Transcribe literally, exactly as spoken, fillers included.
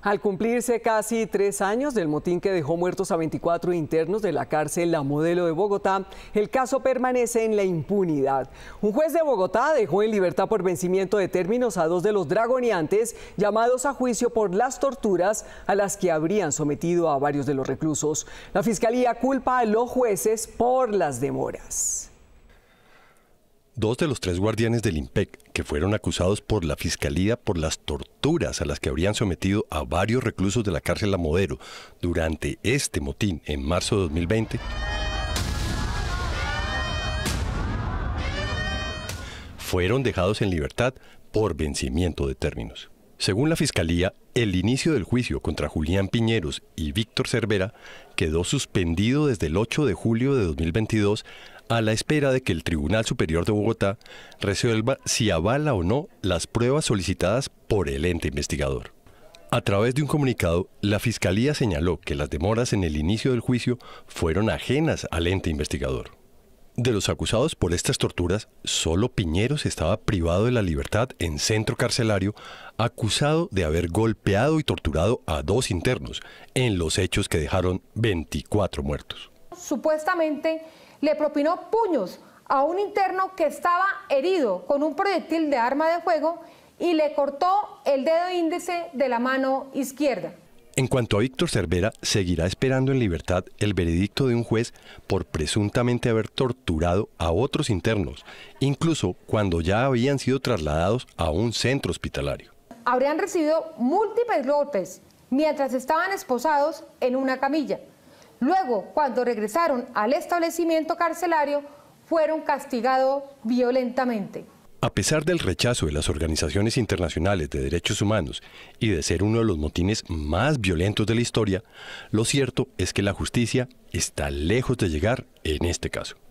Al cumplirse casi tres años del motín que dejó muertos a veinticuatro internos de la cárcel La Modelo de Bogotá, el caso permanece en la impunidad. Un juez de Bogotá dejó en libertad por vencimiento de términos a dos de los dragoneantes llamados a juicio por las torturas a las que habrían sometido a varios de los reclusos. La fiscalía culpa a los jueces por las demoras. Dos de los tres guardianes del INPEC, que fueron acusados por la Fiscalía por las torturas a las que habrían sometido a varios reclusos de la cárcel La Modelo durante este motín en marzo de dos mil veinte, fueron dejados en libertad por vencimiento de términos. Según la Fiscalía, el inicio del juicio contra Julián Piñeros y Víctor Cervera quedó suspendido desde el ocho de julio de dos mil veintidós a la espera de que el Tribunal Superior de Bogotá resuelva si avala o no las pruebas solicitadas por el ente investigador. A través de un comunicado, la Fiscalía señaló que las demoras en el inicio del juicio fueron ajenas al ente investigador. De los acusados por estas torturas, solo Piñeros estaba privado de la libertad en centro carcelario, acusado de haber golpeado y torturado a dos internos en los hechos que dejaron veinticuatro muertos. Supuestamente le propinó puños a un interno que estaba herido con un proyectil de arma de fuego y le cortó el dedo índice de la mano izquierda. En cuanto a Víctor Cervera, seguirá esperando en libertad el veredicto de un juez por presuntamente haber torturado a otros internos, incluso cuando ya habían sido trasladados a un centro hospitalario. Habrían recibido múltiples golpes mientras estaban esposados en una camilla. Luego, cuando regresaron al establecimiento carcelario, fueron castigados violentamente. A pesar del rechazo de las organizaciones internacionales de derechos humanos y de ser uno de los motines más violentos de la historia, lo cierto es que la justicia está lejos de llegar en este caso.